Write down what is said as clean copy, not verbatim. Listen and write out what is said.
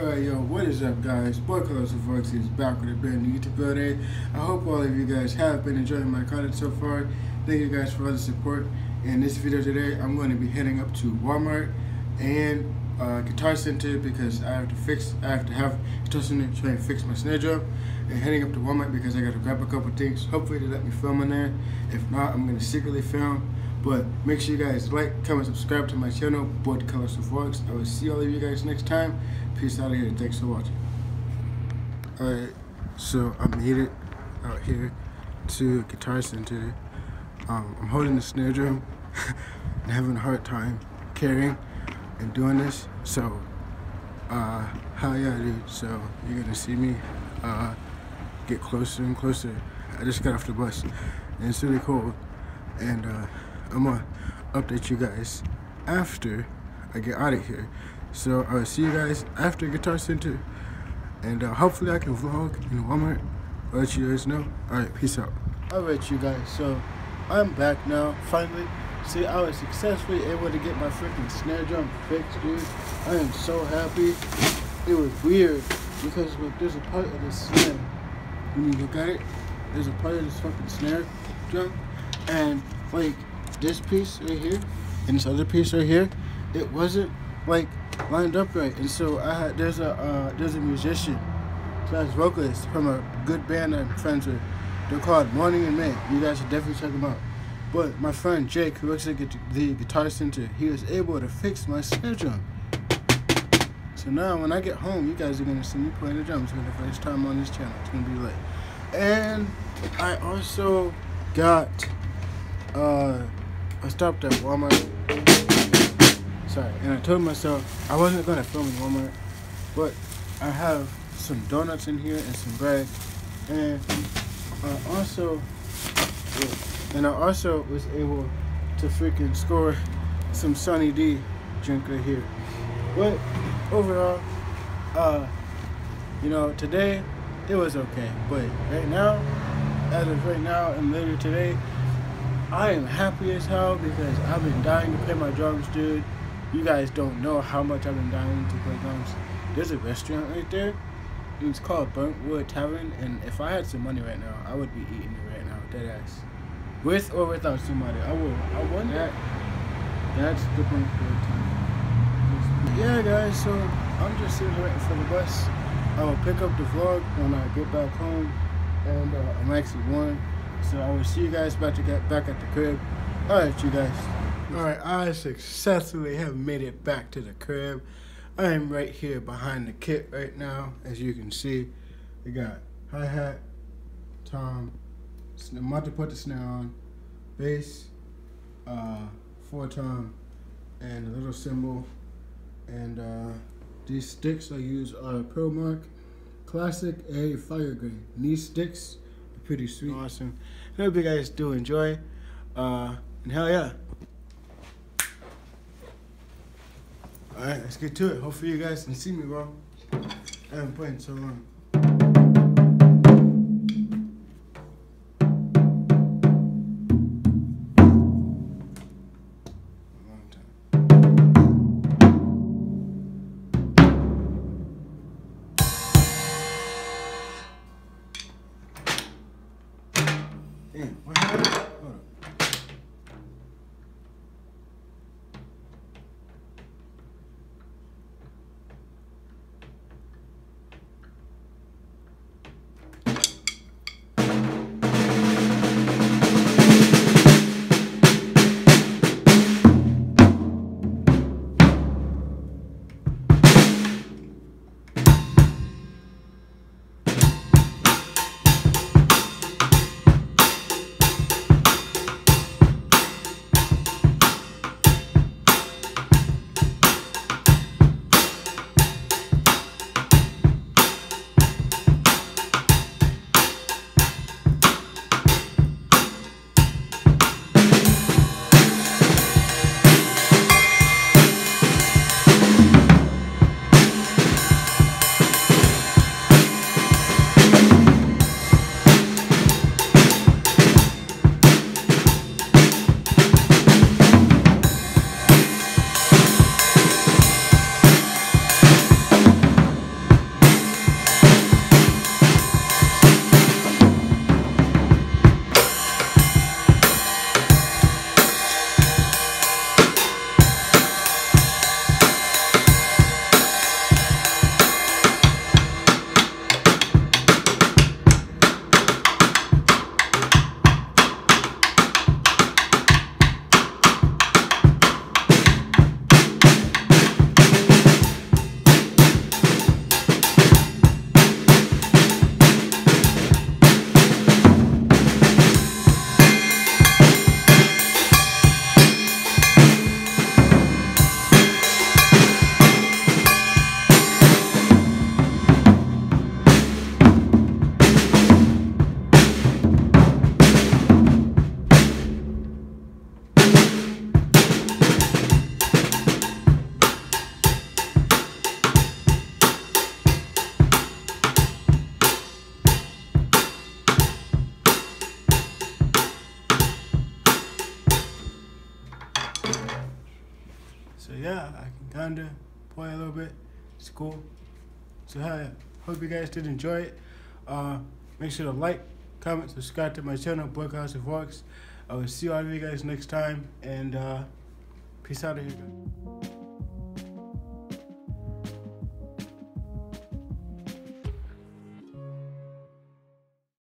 Yo, what is up, guys? Boyd Colossal Vlogs is back with a brand new YouTube update. I hope all of you guys have been enjoying my content so far. Thank you guys for all the support. In this video today, I'm going to be heading up to Walmart and Guitar Center because I have to have Guitar Center try and fix my snare drum, and heading up to Walmart because I got to grab a couple things. Hopefully they let me film in there. If not, I'm going to secretly film. But make sure you guys like, comment, subscribe to my channel, Boyd Colossal Vlogs. I will see all of you guys next time. Peace out of here. Thanks for watching. Alright, so I'm headed out here to Guitar Center. I'm holding the snare drum and having a hard time carrying and doing this. So, how y'all do? So, you're gonna see me get closer and closer. I just got off the bus and it's really cold. And, I'm gonna update you guys after I get out of here. So I'll see you guys after Guitar Center, and hopefully I can vlog in Walmart. I'll let you guys know. Alright, peace out. Alright, you guys, so I'm back now, finally. See, I was successfully able to get my freaking snare drum fixed, dude. I am so happy. It was weird because look, there's a part of the snare. When you look at it, there's a part of this fucking snare drum, and like this piece right here and this other piece right here, it wasn't like lined up right, and so I had there's a musician slash vocalist from a good band I'm friends with. They're called Morning in May. You guys should definitely check them out. But my friend Jake, who works at the Guitar Center, he was able to fix my snare drum. So now when I get home, you guys are gonna see me playing the drums for the first time on this channel. It's gonna be lit. And I also got I stopped at Walmart, sorry, and I told myself I wasn't gonna film in Walmart, but I have some donuts in here and some bread, and I also was able to freaking score some Sunny D drink right here. But overall, you know, today it was okay, but right now, as of right now and later today, I am happy as hell because I've been dying to play my drums, dude. You guys don't know how much I've been dying to play drums. There's a restaurant right there. It's called Burntwood Tavern, and if I had some money right now, I would be eating it right now, deadass. With or without somebody, I would. I want that. That's the point for the time. Yeah, guys, so I'm just sitting here waiting for the bus. I will pick up the vlog when I get back home, and I'm actually warm. So I will see you guys about to get back at the crib. Alright, you guys. Alright, I successfully have made it back to the crib. I am right here behind the kit right now. As you can see, we got hi-hat, tom, I'm about to put the snare on, bass, four tom, and a little cymbal. And these sticks I use are ProMark Classic A FireGreen. These sticks pretty sweet. Awesome. I hope you guys do enjoy. And hell yeah. Alright, let's get to it. Hopefully you guys can see me, bro. I haven't played in so long. under, play a little bit. It's cool. So yeah, hope you guys did enjoy it. Make sure to like, comment, subscribe to my channel, Boyd Colossal Vlogs. I will see all of you guys next time, and peace out of here.